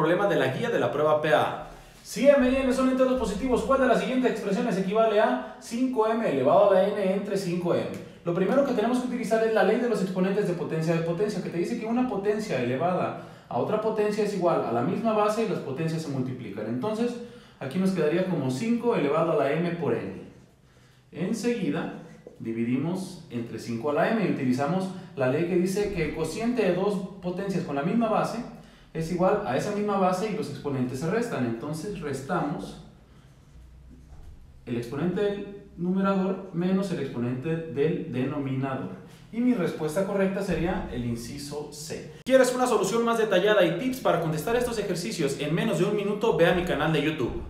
problema de la guía de la prueba PAA. Si ML son enteros positivos, ¿cuál de las siguientes expresiones equivale a 5m elevado a la n entre 5m? Lo primero que tenemos que utilizar es la ley de los exponentes de potencia, que te dice que una potencia elevada a otra potencia es igual a la misma base y las potencias se multiplican. Entonces, aquí nos quedaría como 5 elevado a la m por n. Enseguida, dividimos entre 5 a la m y utilizamos la ley que dice que el cociente de dos potencias con la misma base es igual a esa misma base y los exponentes se restan. Entonces restamos el exponente del numerador menos el exponente del denominador. Y mi respuesta correcta sería el inciso C. ¿Quieres una solución más detallada y tips para contestar estos ejercicios en menos de un minuto? Ve a mi canal de YouTube.